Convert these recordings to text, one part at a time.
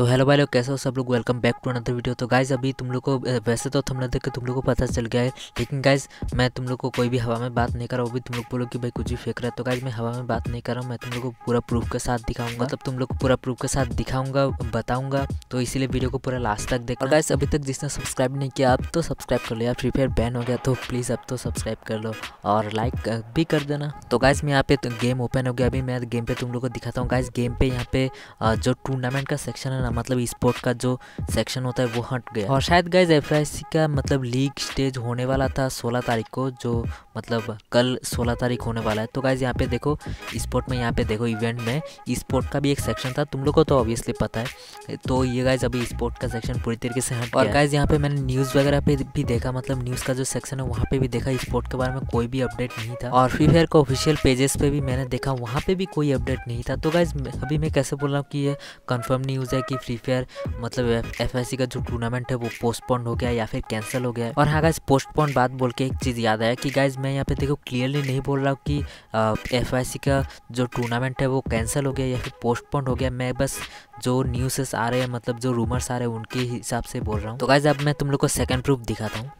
तो हेलो भाई लोग, कैसे हो सब लोग। Welcome back to another video. तो गाइज़ अभी तुम लोग को वैसे तो थंबनेल देख के तुम लोग को पता चल गया है, लेकिन गाइज़ मैं तुम लोग को कोई भी हवा में बात नहीं कर रहा हूँ। अभी तुम लोग बोलो कि भाई कुछ भी फेंक रहा है, तो गाइज़ मैं हवा में बात नहीं कर रहा हूँ। मैं तुम लोग को पूरा प्रूफ के साथ दिखाऊंगा, मतलब तुम लोग को पूरा प्रूफ के साथ दिखाऊंगा, बताऊँगा। तो इसीलिए वीडियो को पूरा लास्ट तक देखो। और गाइज़ अभी तक जिसने सब्सक्राइब नहीं किया आप तो सब्सक्राइब कर लो, या फ्री फायर बैन हो गया तो प्लीज़ अब तो सब्सक्राइब कर लो और लाइक भी कर देना। तो गाइज़ मैं यहाँ पे गेम ओपन हो गया, अभी मैं गेम पे तुम लोग को दिखाता हूँ। गाइज़ गेम पे यहाँ पे जो टूर्नामेंट का सेक्शन है ना, मतलब स्पोर्ट का जो सेक्शन होता है वो हट गया। और शायद गाइज एफएफआईसी का मतलब लीग स्टेज होने वाला था 16 तारीख को, जो मतलब कल 16 तारीख होने वाला है। तो गाइज यहाँ पे देखो स्पोर्ट में, यहाँ पे देखो इवेंट में स्पोर्ट का भी एक सेक्शन था, तुम लोग को तो ऑब्वियसली पता है। तो ये गाइज अभी स्पोर्ट का सेक्शन पूरी तरीके से हट गया। और गाइज यहाँ पे मैंने न्यूज़ वगैरह पे भी देखा, मतलब न्यूज़ का जो सेक्शन है वहाँ पे भी देखा, स्पोर्ट के बारे में कोई भी अपडेट नहीं था। और फ्री फायर का ऑफिशियल पेजेस पे भी मैंने देखा, वहाँ पे भी कोई अपडेट नहीं था। तो गाइज अभी मैं कैसे बोल रहा हूँ कि ये कंफर्म न्यूज़ है कि फ्री फायर मतलब एफएफआईसी का जो टूर्नामेंट है वो पोस्टपोन हो गया या फिर कैंसिल हो गया। और हाँ गाइज पोस्टपोन बात बोल के एक चीज़ याद आया कि गाइज मैं यहाँ पे देखो क्लियरली नहीं बोल रहा हूँ कि एफएफआईसी का जो टूर्नामेंट है वो कैंसिल हो गया या फिर पोस्टपोन हो गया। मैं बस जो न्यूज़ आ रहे हैं, मतलब जो रूमर्स आ रहे हैं उनके हिसाब से बोल रहा हूँ। तो गाइज अब मैं तुम लोग को सेकंड प्रूफ दिखाता हूँ।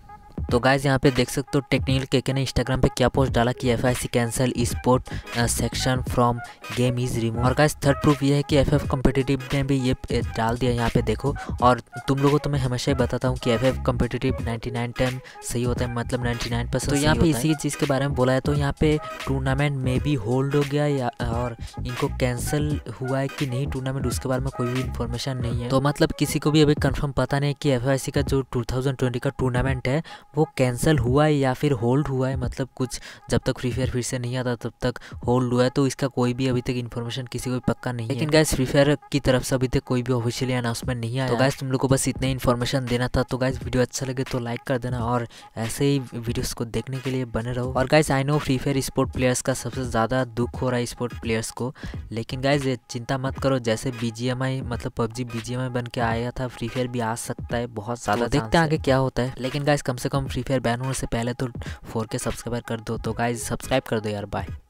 तो गाइज़ यहाँ पे देख सकते हो टेक्निकल केके ने इंस्टाग्राम पे क्या पोस्ट डाला कि FFIC cancel sport section from game is remove. और गाइज़ थर्ड प्रूफ ये है कि एफएफ कॉम्पिटिटिव ने भी ये डाल दिया, यहाँ पे देखो। और तुम लोगों को तो मैं हमेशा ही बताता हूँ कि एफएफ कॉम्पिटिटिव 99 टाइम सही होता है, मतलब 99%। तो यहाँ पे इसी चीज़ के बारे में बोला है। तो यहाँ पे टूर्नामेंट में भी होल्ड हो गया या और इनको कैंसिल हुआ है कि नहीं टूर्नामेंट, उसके बारे में कोई भी इन्फॉर्मेशन नहीं है। तो मतलब किसी को भी अभी कन्फर्म पता नहीं कि एफएफआईसी का जो 2020 का टूर्नामेंट है वो कैंसिल हुआ है या फिर होल्ड हुआ है, मतलब कुछ जब तक फ्री फायर फिर से नहीं आता तब तक होल्ड हुआ है। तो इसका कोई भी अभी तक इन्फॉर्मेशन किसी को भी पक्का नहीं है। लेकिन गाइस फ्री फायर की तरफ से अभी तक कोई भी ऑफिशियली अनाउंसमेंट नहीं आया। तो गाइस तुम लोग को बस इतना ही इन्फॉर्मेशन देना था। तो गाइस वीडियो अच्छा लगे तो लाइक कर देना और ऐसे ही वीडियोज़ को देखने के लिए बने रहो। और guys I know free fire sport players का सबसे ज़्यादा दुख हो रहा है स्पोर्ट प्लेयर्स को, लेकिन गाइस चिंता मत करो। जैसे बीजीएमआई मतलब पबजी बीजीएमआई बन के आया था, फ्री फायर भी आ सकता है बहुत ज़्यादा। देखते हैं आगे क्या होता है। लेकिन गाइस कम से कम फ्री फायर बैन होने से पहले तो 4K सब्सक्राइबर कर दो। तो गाइज सब्सक्राइब कर दो यार, बाय।